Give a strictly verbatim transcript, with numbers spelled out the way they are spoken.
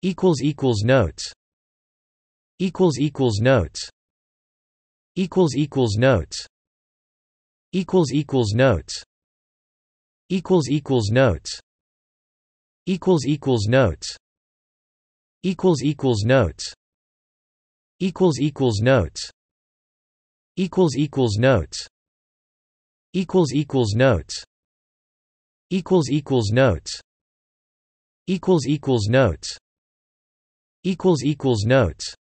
Equals equals notes. Equals equals notes. Equals equals notes. Equals equals notes. Equals equals notes. Equals equals notes. Equals equals notes. Equals equals notes. Equals equals notes. Equals equals notes. Equals equals notes. Equals equals notes. Equals equals notes.